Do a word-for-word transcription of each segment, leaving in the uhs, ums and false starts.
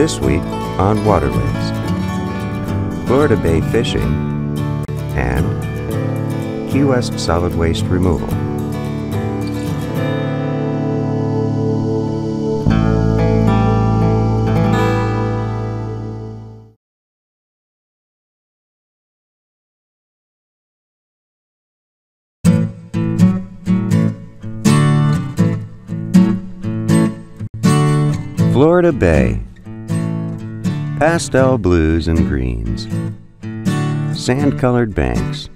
This week on Waterways, Florida Bay fishing, and Key West solid waste removal. Florida Bay, pastel blues and greens, sand-colored banks.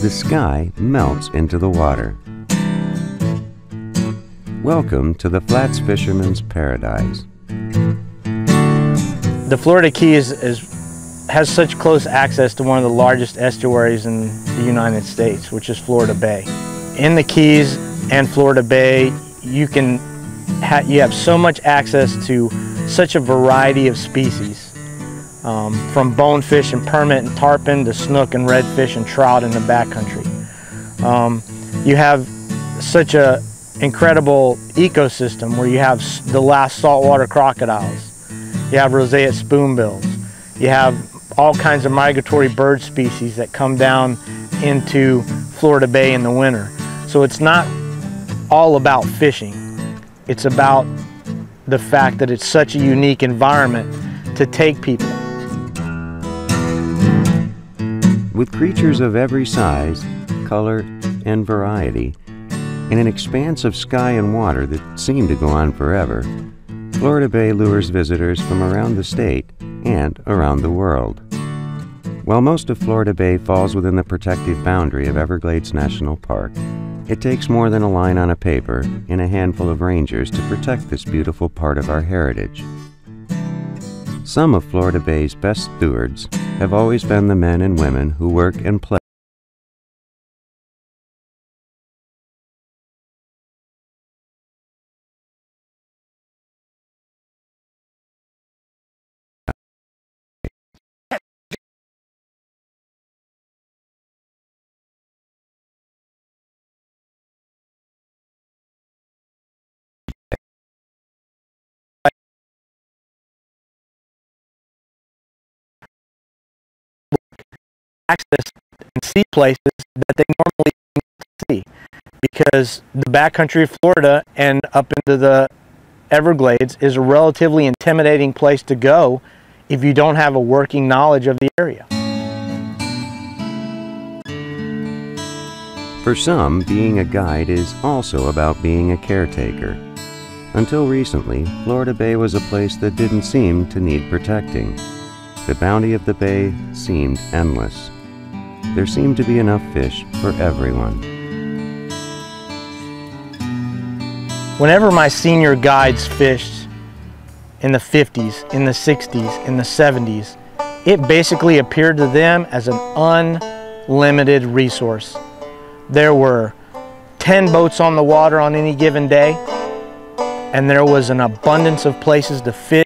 The sky melts into the water. Welcome to the Flats Fisherman's Paradise. The Florida Keys is, is, has such close access to one of the largest estuaries in the United States, which is Florida Bay. In the Keys and Florida Bay, you can you have so much access to such a variety of species, um, from bonefish and permit and tarpon to snook and redfish and trout in the backcountry. Um, you have such an incredible ecosystem where you have the last saltwater crocodiles, you have roseate spoonbills, you have all kinds of migratory bird species that come down into Florida Bay in the winter. So it's not all about fishing. It's about the fact that it's such a unique environment to take people. With creatures of every size, color, and variety, and an expanse of sky and water that seem to go on forever, Florida Bay lures visitors from around the state and around the world. While most of Florida Bay falls within the protective boundary of Everglades National Park, it takes more than a line on a paper and a handful of rangers to protect this beautiful part of our heritage. Some of Florida Bay's best stewards have always been the men and women who work and play. Access and see places that they normally see, because the backcountry of Florida and up into the Everglades is a relatively intimidating place to go if you don't have a working knowledge of the area. For some, being a guide is also about being a caretaker. Until recently, Florida Bay was a place that didn't seem to need protecting. The bounty of the bay seemed endless. There seemed to be enough fish for everyone. Whenever my senior guides fished in the fifties, in the sixties, in the seventies, it basically appeared to them as an unlimited resource. There were ten boats on the water on any given day, and there was an abundance of places to fish.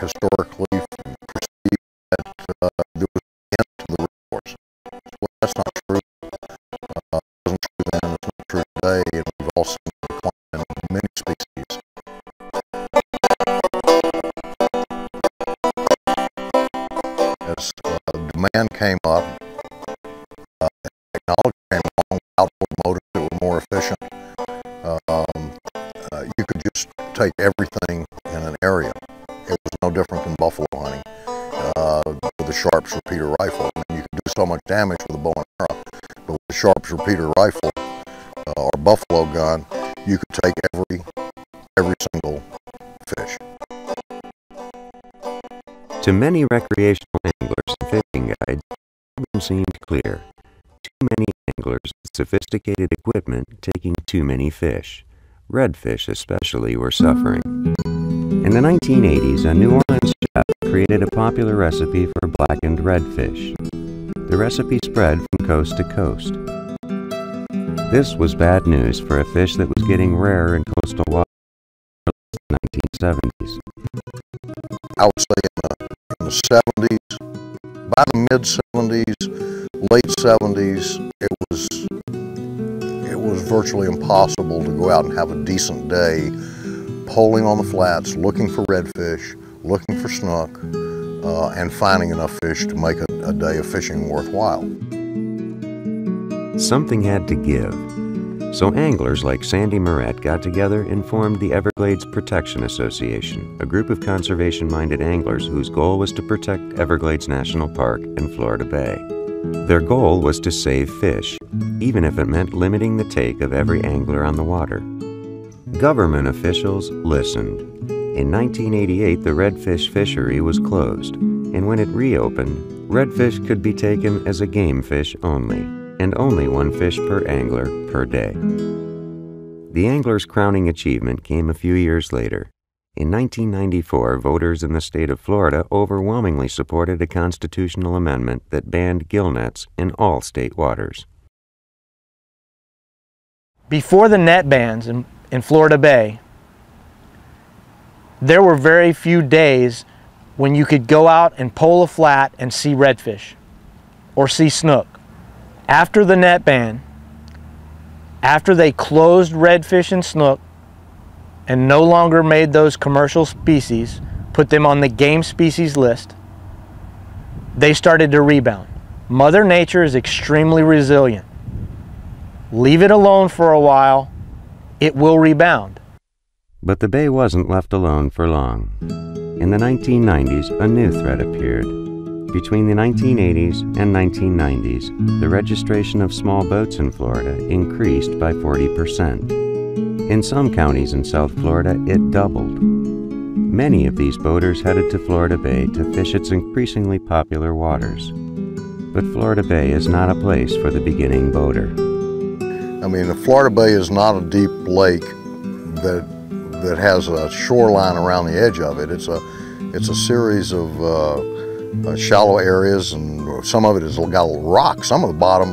Historically, perceived that uh, there was an end to the resource. Well, that's not true. Uh, it wasn't true then, it's not true today, and we've all seen the decline in many species. As uh, demand came up, uh, and technology came along, outboard motors that were more efficient, um, uh, you could just take everything in an area. Different than buffalo hunting uh, with a Sharps repeater rifle. I mean, you can do so much damage with a bow and arrow, but with a Sharps repeater rifle uh, or buffalo gun, you could take every every single fish. To many recreational anglers and fishing guides, the problem seemed clear. Too many anglers with sophisticated equipment taking too many fish. Redfish especially were suffering. In the nineteen eighties, a New Orleans chef created a popular recipe for blackened redfish. The recipe spread from coast to coast. This was bad news for a fish that was getting rarer in coastal waters in the nineteen seventies. I would say in the, in the seventies, by the mid seventies, late seventies, it was it was virtually impossible to go out and have a decent day polling on the flats, looking for redfish, looking for snook, uh, and finding enough fish to make a, a day of fishing worthwhile. Something had to give, so anglers like Sandy Moret got together and formed the Everglades Protection Association, a group of conservation-minded anglers whose goal was to protect Everglades National Park and Florida Bay. Their goal was to save fish, even if it meant limiting the take of every angler on the water. Government officials listened. In nineteen eighty-eight, the redfish fishery was closed, and when it reopened, redfish could be taken as a game fish only, and only one fish per angler per day. The angler's crowning achievement came a few years later. In nineteen ninety-four, voters in the state of Florida overwhelmingly supported a constitutional amendment that banned gill nets in all state waters. Before the net bans in, in Florida Bay, there were very few days when you could go out and pole a flat and see redfish or see snook. After the net ban, after they closed redfish and snook and no longer made those commercial species, put them on the game species list, they started to rebound. Mother Nature is extremely resilient. Leave it alone for a while, it will rebound. But the bay wasn't left alone for long. In the nineteen nineties, a new threat appeared. Between the nineteen eighties and nineteen nineties, the registration of small boats in Florida increased by forty percent. In some counties in South Florida, it doubled. Many of these boaters headed to Florida Bay to fish its increasingly popular waters. But Florida Bay is not a place for the beginning boater. I mean, the Florida Bay is not a deep lake that, that has a shoreline around the edge of it. It's a, it's a series of uh, Uh, shallow areas, and some of it has got a little rock. Some of the bottom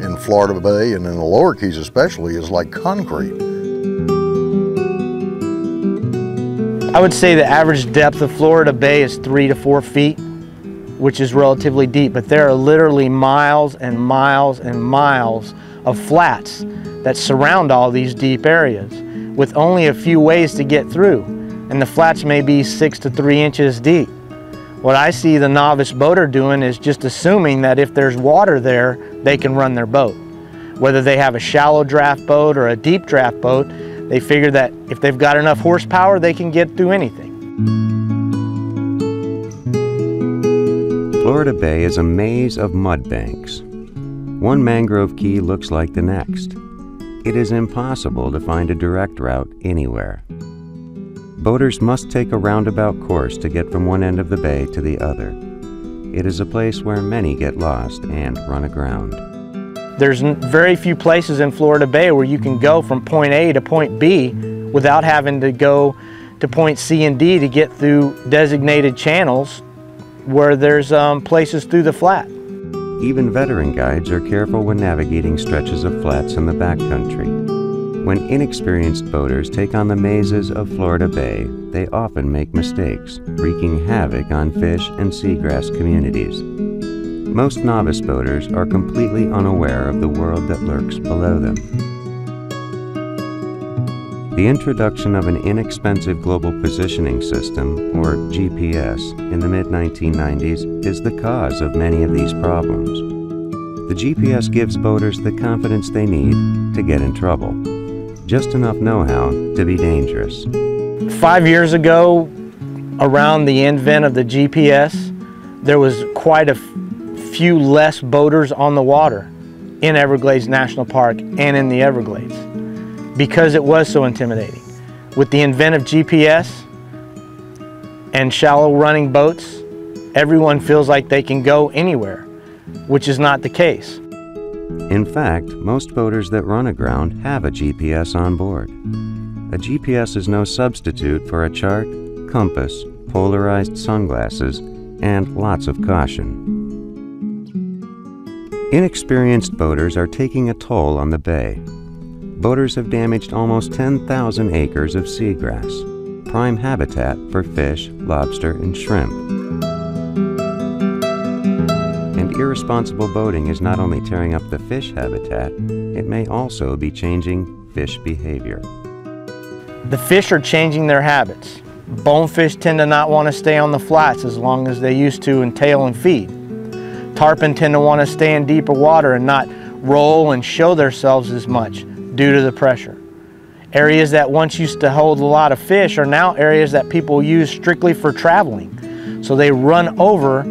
in Florida Bay and in the lower keys especially is like concrete. I would say the average depth of Florida Bay is three to four feet, which is relatively deep, but there are literally miles and miles and miles of flats that surround all these deep areas with only a few ways to get through, and the flats may be six to three inches deep. What I see the novice boater doing is just assuming that if there's water there, they can run their boat. Whether they have a shallow draft boat or a deep draft boat, they figure that if they've got enough horsepower, they can get through anything. Florida Bay is a maze of mud banks. One mangrove key looks like the next. It is impossible to find a direct route anywhere. Boaters must take a roundabout course to get from one end of the bay to the other. It is a place where many get lost and run aground. There's very few places in Florida Bay where you can go from point A to point B without having to go to point C and D to get through designated channels where there's um, places through the flat. Even veteran guides are careful when navigating stretches of flats in the backcountry. When inexperienced boaters take on the mazes of Florida Bay, they often make mistakes, wreaking havoc on fish and seagrass communities. Most novice boaters are completely unaware of the world that lurks below them. The introduction of an inexpensive global positioning system, or G P S, in the mid nineteen nineties is the cause of many of these problems. The G P S gives boaters the confidence they need to get in trouble. Just enough know-how to be dangerous. Five years ago, around the invent of the G P S, there was quite a few less boaters on the water in Everglades National Park and in the Everglades because it was so intimidating. With the invent of G P S and shallow running boats, everyone feels like they can go anywhere, which is not the case. In fact, most boaters that run aground have a G P S on board. A G P S is no substitute for a chart, compass, polarized sunglasses, and lots of caution. Inexperienced boaters are taking a toll on the bay. Boaters have damaged almost ten thousand acres of seagrass, prime habitat for fish, lobster, and shrimp. And irresponsible boating is not only tearing up the fish habitat, it may also be changing fish behavior. The fish are changing their habits. Bonefish tend to not want to stay on the flats as long as they used to and tail and feed. Tarpon tend to want to stay in deeper water and not roll and show themselves as much due to the pressure. Areas that once used to hold a lot of fish are now areas that people use strictly for traveling. So they run over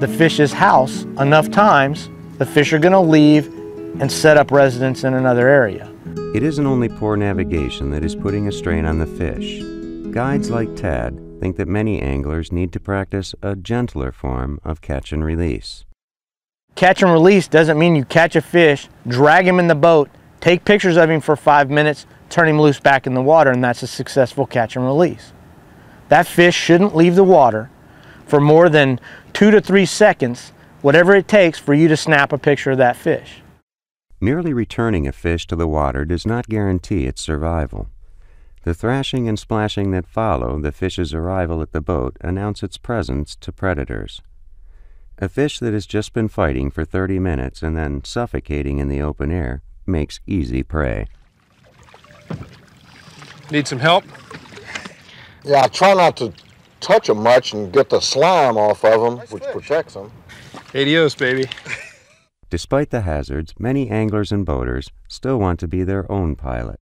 the fish's house enough times, the fish are going to leave and set up residence in another area. It isn't only poor navigation that is putting a strain on the fish. Guides like Tad think that many anglers need to practice a gentler form of catch and release. Catch and release doesn't mean you catch a fish, drag him in the boat, take pictures of him for five minutes, turn him loose back in the water, and that's a successful catch and release. That fish shouldn't leave the water for more than two to three seconds, whatever it takes for you to snap a picture of that fish. Merely returning a fish to the water does not guarantee its survival. The thrashing and splashing that follow the fish's arrival at the boat announce its presence to predators. A fish that has just been fighting for thirty minutes and then suffocating in the open air makes easy prey. Need some help? Yeah, I try not to touch them much and get the slime off of them, nice which fish. Protects them. Adios, baby. Despite the hazards, many anglers and boaters still want to be their own pilot.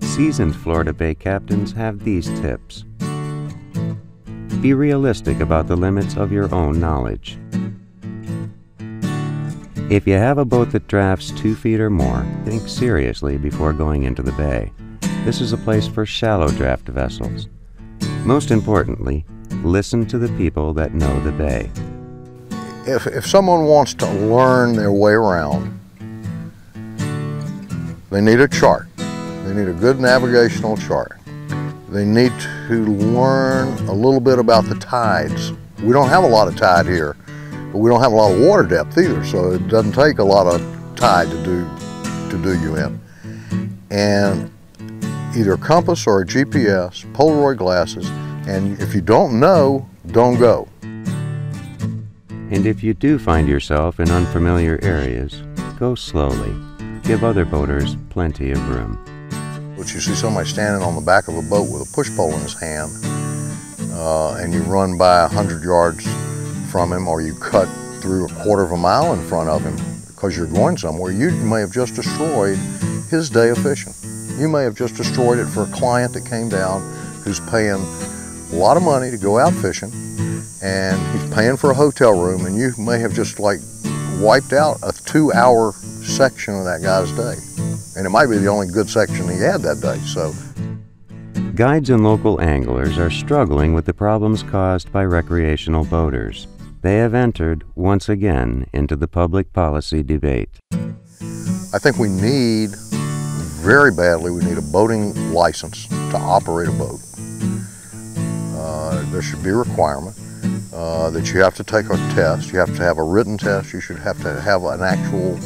Seasoned Florida Bay captains have these tips. Be realistic about the limits of your own knowledge. If you have a boat that drafts two feet or more, think seriously before going into the bay. This is a place for shallow draft vessels. Most importantly, listen to the people that know the bay. If, if someone wants to learn their way around, they need a chart. They need a good navigational chart. They need to learn a little bit about the tides. We don't have a lot of tide here, but we don't have a lot of water depth either, so it doesn't take a lot of tide to do, to do you in. And either a compass or a G P S, Polaroid glasses, and if you don't know, don't go. And if you do find yourself in unfamiliar areas, go slowly. Give other boaters plenty of room. But you see somebody standing on the back of a boat with a push pole in his hand, uh, and you run by a hundred yards from him, or you cut through a quarter of a mile in front of him because you're going somewhere, you may have just destroyed his day of fishing. You may have just destroyed it for a client that came down who's paying a lot of money to go out fishing, and he's paying for a hotel room, and you may have just like wiped out a two-hour section of that guy's day. And it might be the only good section he had that day, so. Guides and local anglers are struggling with the problems caused by recreational boaters. They have entered, once again, into the public policy debate. I think we need, very badly, we need a boating license to operate a boat. Uh, there should be a requirement uh, that you have to take a test. You have to have a written test. You should have to have an actual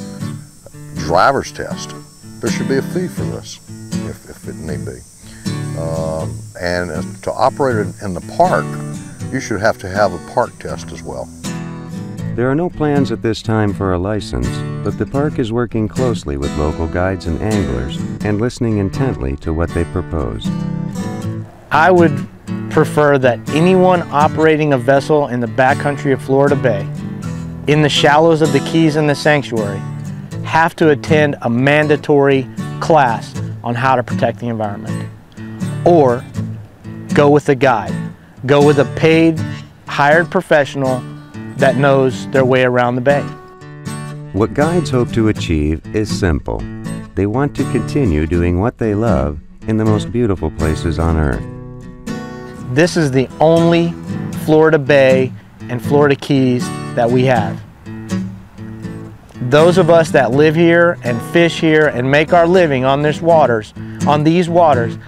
driver's test. There should be a fee for this, if, if it need be. Um, and uh, to operate in the park, you should have to have a park test as well. There are no plans at this time for a license, but the park is working closely with local guides and anglers and listening intently to what they propose. I would prefer that anyone operating a vessel in the backcountry of Florida Bay, in the shallows of the Keys and the Sanctuary, have to attend a mandatory class on how to protect the environment. Or go with a guide. Go with a paid, hired professional that knows their way around the bay. What guides hope to achieve is simple. They want to continue doing what they love in the most beautiful places on earth. This is the only Florida Bay and Florida Keys that we have. Those of us that live here and fish here and make our living on this waters, on these waters,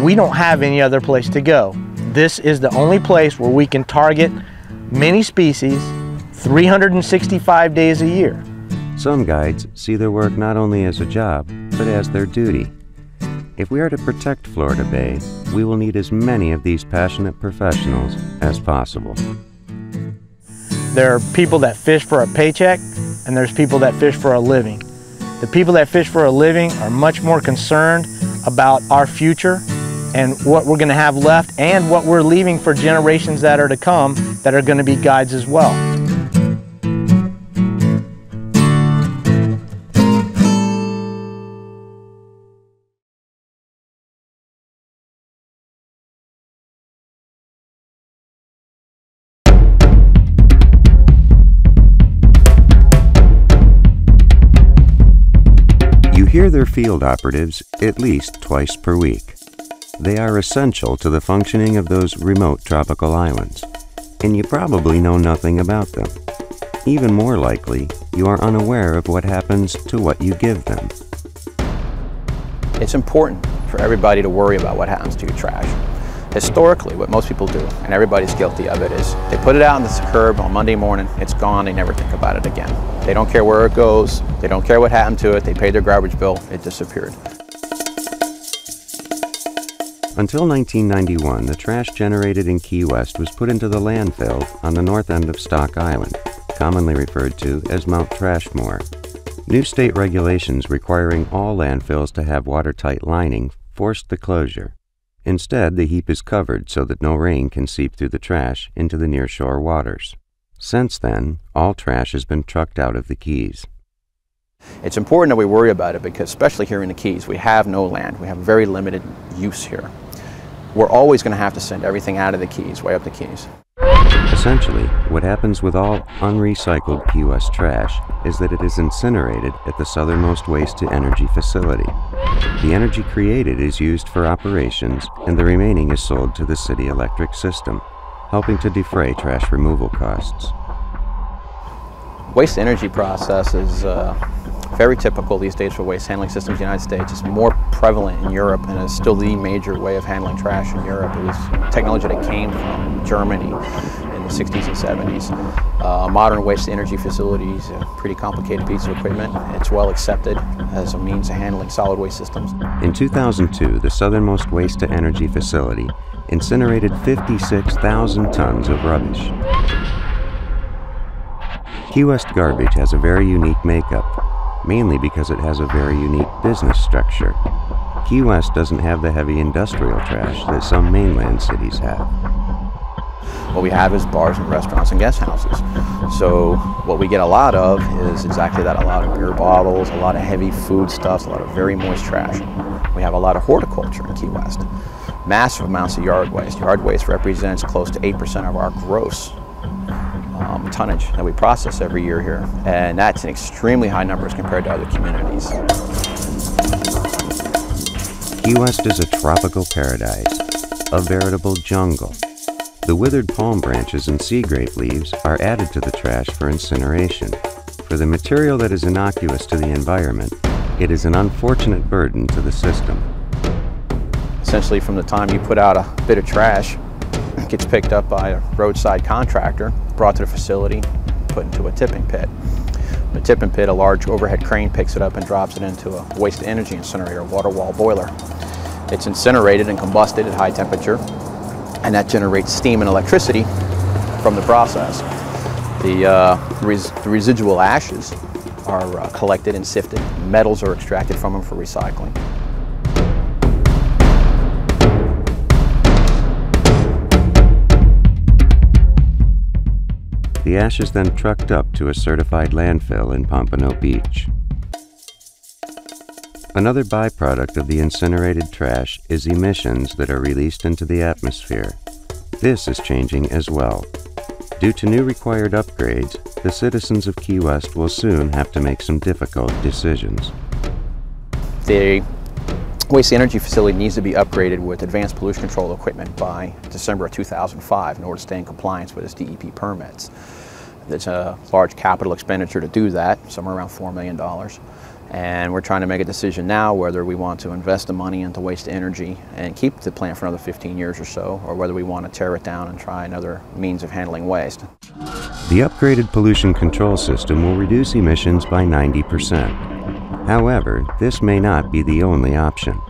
we don't have any other place to go. This is the only place where we can target many species three hundred sixty-five days a year. Some guides see their work not only as a job, but as their duty. If we are to protect Florida Bay, we will need as many of these passionate professionals as possible. There are people that fish for a paycheck, and there's people that fish for a living. The people that fish for a living are much more concerned about our future and what we're going to have left and what we're leaving for generations that are to come that are going to be guides as well. Hear their field operatives at least twice per week. They are essential to the functioning of those remote tropical islands, and you probably know nothing about them. Even more likely, you are unaware of what happens to what you give them. It's important for everybody to worry about what happens to your trash. Historically, what most people do, and everybody's guilty of it, is they put it out on the curb on Monday morning, it's gone, they never think about it again. They don't care where it goes, they don't care what happened to it, they paid their garbage bill, it disappeared. Until nineteen ninety-one, the trash generated in Key West was put into the landfill on the north end of Stock Island, commonly referred to as Mount Trashmore. New state regulations requiring all landfills to have watertight lining forced the closure. Instead, the heap is covered so that no rain can seep through the trash into the nearshore waters. Since then, all trash has been trucked out of the Keys. It's important that we worry about it because, especially here in the Keys, we have no land. We have very limited use here. We're always going to have to send everything out of the Keys, way up the Keys. Essentially, what happens with all unrecycled Key West trash is that it is incinerated at the southernmost waste-to-energy facility. The energy created is used for operations, and the remaining is sold to the city electric system, helping to defray trash removal costs. Waste-to-energy process is uh, very typical these days for waste handling systems in the United States. It's more prevalent in Europe, and it's still the major way of handling trash in Europe. It was technology that came from Germany in the sixties and seventies. Uh, modern waste-to-energy facilities, a pretty complicated piece of equipment. It's well accepted as a means of handling solid waste systems. In two thousand two, the southernmost waste-to-energy facility incinerated fifty-six thousand tons of rubbish. Key West garbage has a very unique makeup, mainly because it has a very unique business structure. Key West doesn't have the heavy industrial trash that some mainland cities have. What we have is bars and restaurants and guest houses. So what we get a lot of is exactly that, a lot of beer bottles, a lot of heavy food stuffs, a lot of very moist trash. We have a lot of horticulture in Key West. Massive amounts of yard waste. Yard waste represents close to eight percent of our gross Um, tonnage that we process every year here, and that's an extremely high number as compared to other communities. Key West is a tropical paradise, a veritable jungle. The withered palm branches and sea grape leaves are added to the trash for incineration. For the material that is innocuous to the environment, it is an unfortunate burden to the system. Essentially, from the time you put out a bit of trash, it gets picked up by a roadside contractor, brought to the facility, put into a tipping pit. In the tipping pit, a large overhead crane picks it up and drops it into a waste-to-energy incinerator, water wall boiler. It's incinerated and combusted at high temperature, and that generates steam and electricity from the process. The, uh, res the residual ashes are uh, collected and sifted. Metals are extracted from them for recycling. The ash is then trucked up to a certified landfill in Pompano Beach. Another byproduct of the incinerated trash is emissions that are released into the atmosphere. This is changing as well. Due to new required upgrades, the citizens of Key West will soon have to make some difficult decisions. The waste-to-energy facility needs to be upgraded with advanced pollution control equipment by December of two thousand five in order to stay in compliance with its D E P permits. It's a large capital expenditure to do that, somewhere around four million dollars. And we're trying to make a decision now whether we want to invest the money into waste energy and keep the plant for another fifteen years or so, or whether we want to tear it down and try another means of handling waste. The upgraded pollution control system will reduce emissions by ninety percent. However, this may not be the only option.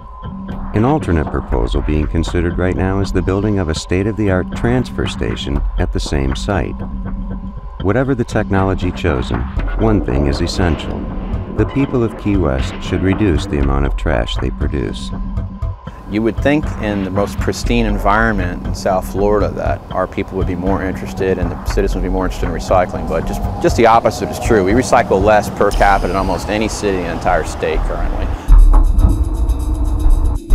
An alternate proposal being considered right now is the building of a state-of-the-art transfer station at the same site. Whatever the technology chosen, one thing is essential. The people of Key West should reduce the amount of trash they produce. You would think in the most pristine environment in South Florida that our people would be more interested and the citizens would be more interested in recycling, but just, just the opposite is true. We recycle less per capita than almost any city in the entire state currently.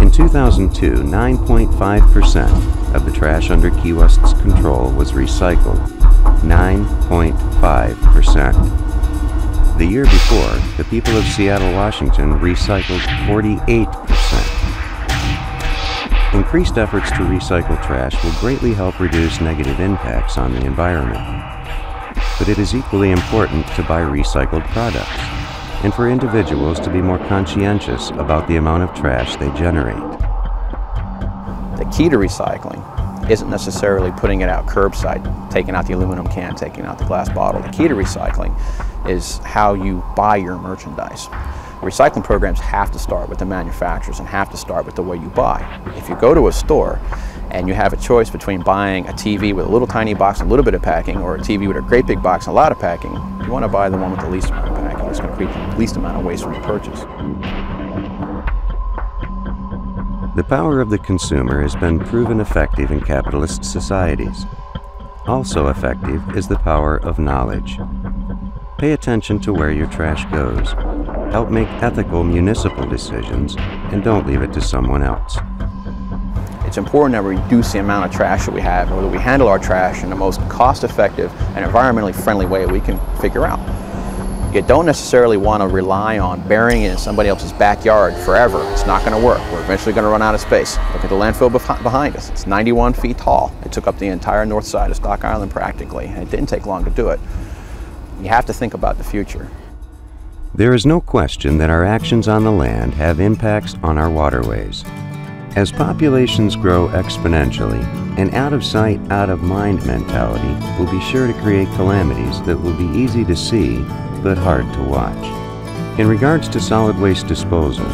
In two thousand two, nine point five percent of the trash under Key West's control was recycled. nine point five percent. The year before, the people of Seattle, Washington recycled forty-eight percent. Increased efforts to recycle trash will greatly help reduce negative impacts on the environment. But it is equally important to buy recycled products, and for individuals to be more conscientious about the amount of trash they generate. The key to recycling isn't necessarily putting it out curbside, taking out the aluminum can, taking out the glass bottle. The key to recycling is how you buy your merchandise. Recycling programs have to start with the manufacturers and have to start with the way you buy. If you go to a store and you have a choice between buying a T V with a little tiny box and a little bit of packing, or a T V with a great big box and a lot of packing, you want to buy the one with the least amount of packing. It's going to create the least amount of waste from the purchase. The power of the consumer has been proven effective in capitalist societies. Also effective is the power of knowledge. Pay attention to where your trash goes. Help make ethical municipal decisions, and don't leave it to someone else. It's important that we reduce the amount of trash that we have, or that we handle our trash in the most cost-effective and environmentally friendly way we can figure out. You don't necessarily want to rely on burying it in somebody else's backyard forever. It's not going to work. We're eventually going to run out of space. Look at the landfill behind us. It's ninety-one feet tall. It took up the entire north side of Stock Island practically, and it didn't take long to do it. You have to think about the future. There is no question that our actions on the land have impacts on our waterways. As populations grow exponentially, an out-of-sight, out-of-mind mentality will be sure to create calamities that will be easy to see but hard to watch. In regards to solid waste disposal,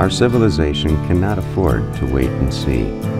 our civilization cannot afford to wait and see.